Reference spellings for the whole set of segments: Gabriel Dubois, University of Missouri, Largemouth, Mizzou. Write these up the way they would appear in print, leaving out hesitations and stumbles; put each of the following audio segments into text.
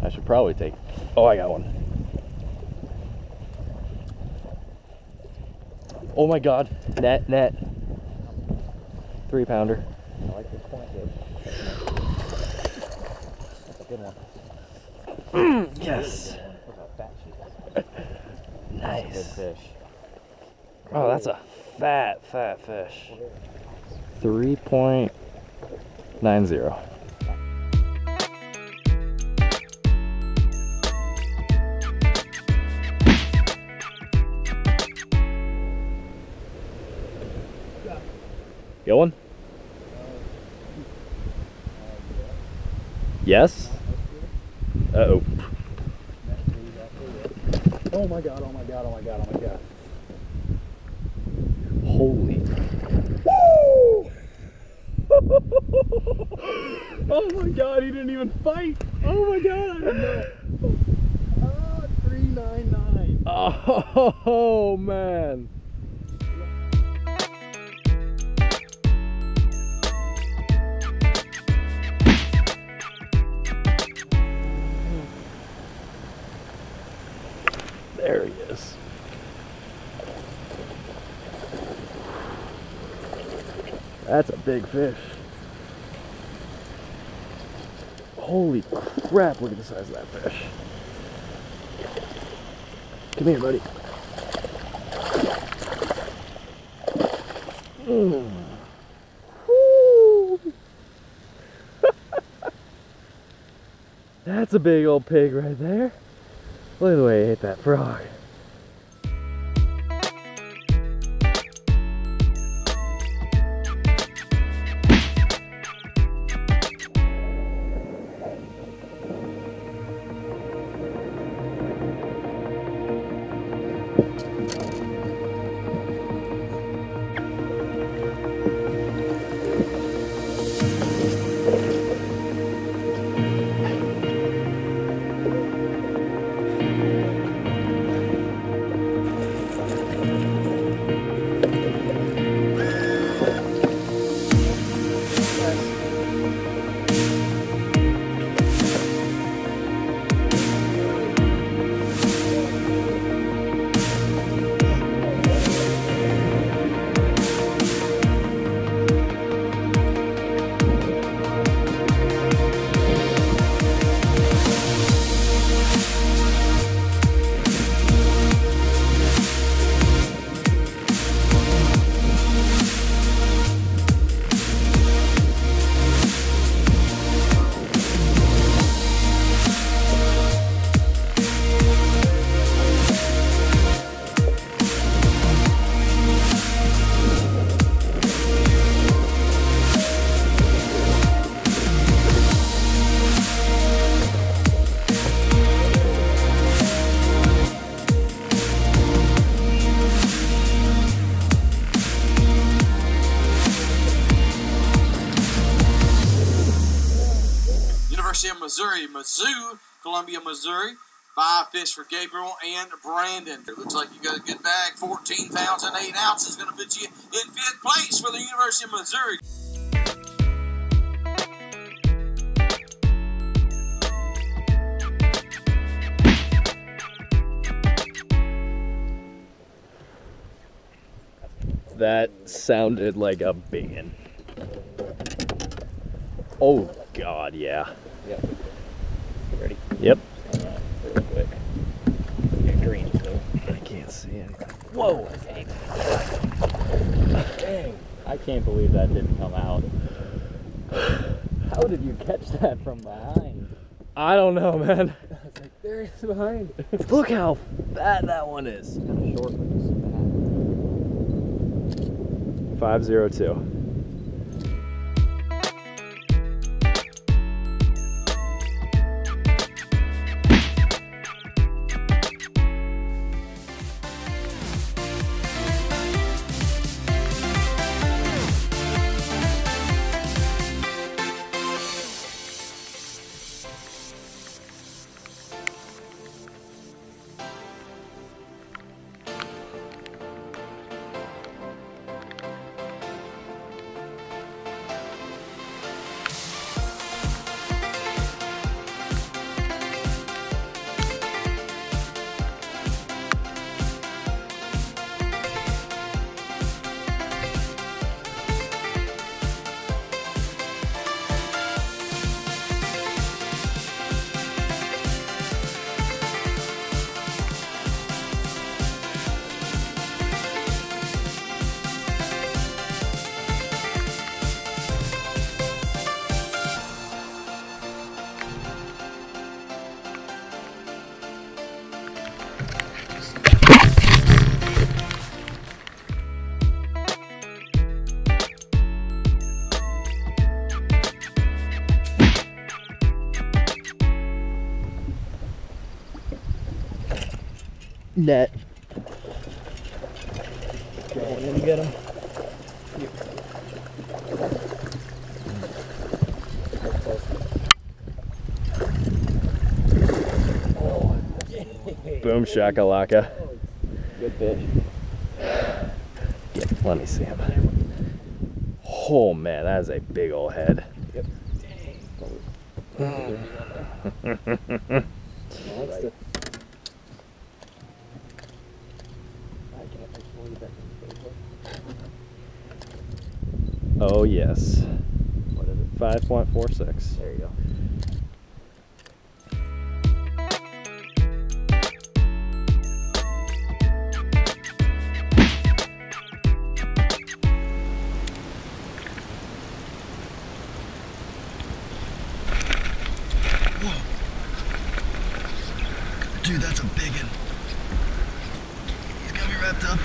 Yeah, I should probably take. Oh, I got one. Oh my God, net. 3-pounder. I like this point, dude. That's a good one. Yes. Nice. That's a good fish. Oh, that's a fat fish. 3.90. Get one? Yes? Uh-oh. Oh my God, oh my God, oh my God, oh my God. Holy. Woo! Oh my God, he didn't even fight. Oh my God, I didn't know. Ah, 399. Oh man. There he is. That's a big fish. Holy crap, look at the size of that fish. Come here, buddy. That's a big old pig right there. Look at the way I hit that frog. University of Missouri, Mizzou, Columbia, Missouri. 5 fish for Gabriel and Brandon. It looks like you got a good bag. 14 pounds and 8 ounces. Going to put you in 5th place for the University of Missouri. That sounded like a big one. Oh. God, yeah. Yep. Ready? Yep. Real quick. You're green, though. I can't see anything. Whoa! Dang. I can't believe that didn't come out. How did you catch that from behind? I don't know, man. I was like, there it is behind. Look how fat that one is. It's kind of short, but it's fat. 502. Net. Let him get him. Oh, boom shakalaka. Good fish. Yeah, let me see him. Oh man, that is a big old head. Yep. Dang. Oh yes. What is it? 5.46. There you go. Whoa. Dude, that's a big one. He's got me wrapped up.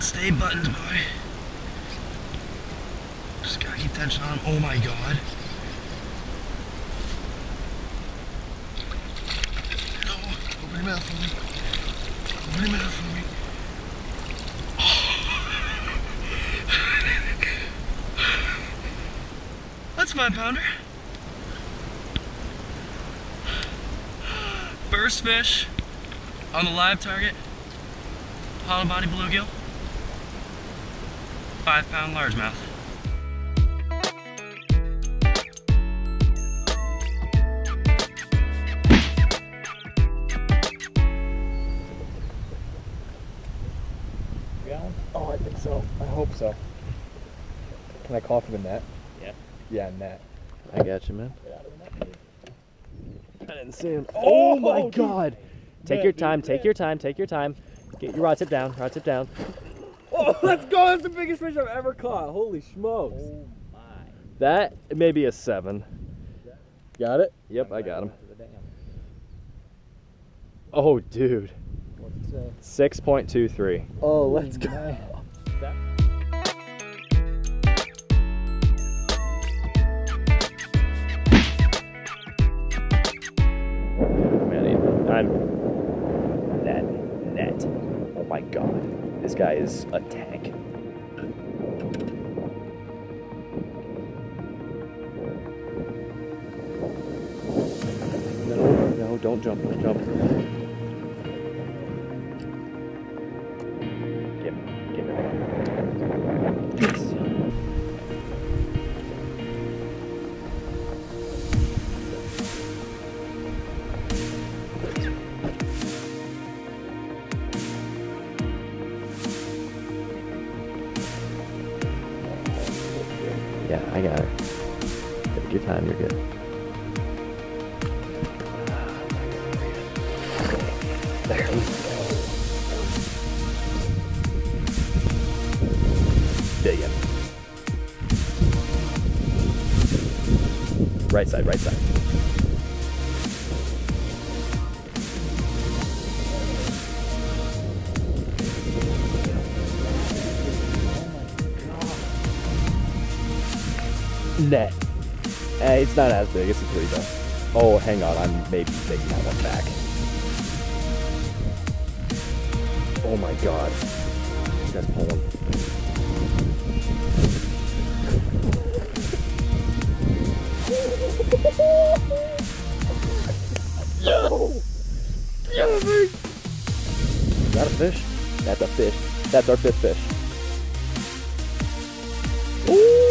Stay buttons, boy. Just gotta keep tension on him. Oh my god. No, open your mouth for me. Open your mouth for me. Oh. That's 5-pounder. First fish on the live target. Hollow body bluegill. 5-pound largemouth. You got one? Oh, I think so. I hope so. Can I call for the net? Yeah. Yeah, net. I got you, man. Get out of the net. I didn't see him. Oh my god! Take your time, take your time, take your time. Get your rod tip down, rod tip down. Oh, let's go! That's the biggest fish I've ever caught. Holy smokes. Oh my. That may be a 7. Got it? Yep, I got him. Oh, dude. What's it say? 6.23. Oh, let's go. Man, I'm... Net. Oh my god. This guy is a tank. No, don't jump, don't jump. Get it. Yes. Yeah, I got it. Take your time, you're good. There we go. There you go. Right side, right side. Net. It's not as big, it's a 3 though. Oh, hang on, I'm maybe taking that one back. Oh my god. That's pulling. Yo! Yo, baby! Is that a fish? That's a fish. That's our 5th fish. Ooh!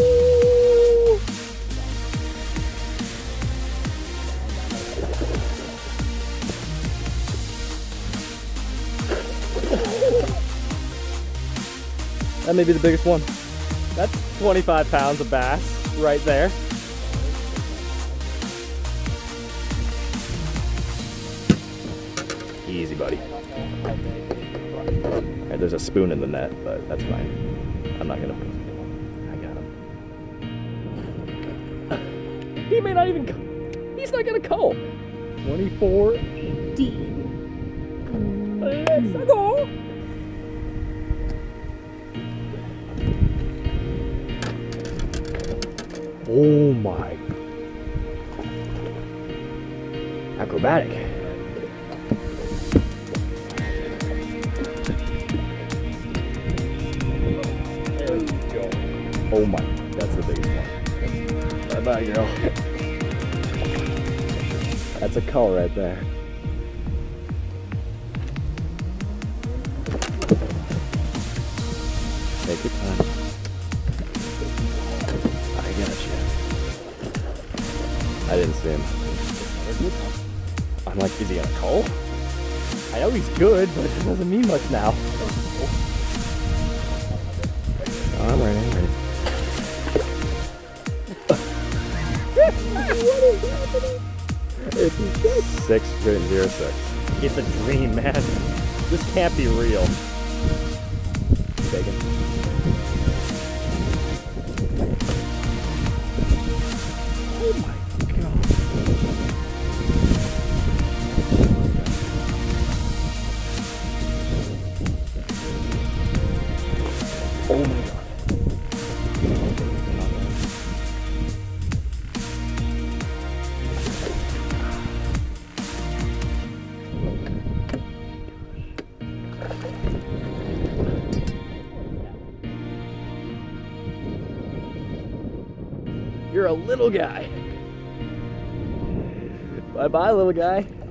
That may be the biggest one. That's 25 pounds of bass right there. Easy, buddy. Right, there's a spoon in the net, but that's fine. I'm not gonna. I got him. He may not even. He's not going to call. 24. D. Let's go. Oh my. Acrobatic. There we go. Oh my, that's the biggest one. Bye bye, girl. That's a call right there. Take your time. I got you. I didn't see him. I'm like, is he gonna call? I know he's good, but it doesn't mean much now. Oh, I'm ready, I'm ready. What is happening? It's 6.06. It's a dream, man. This can't be real. Bacon. Oh my. Oh my God. You're a little guy. Bye bye, little guy.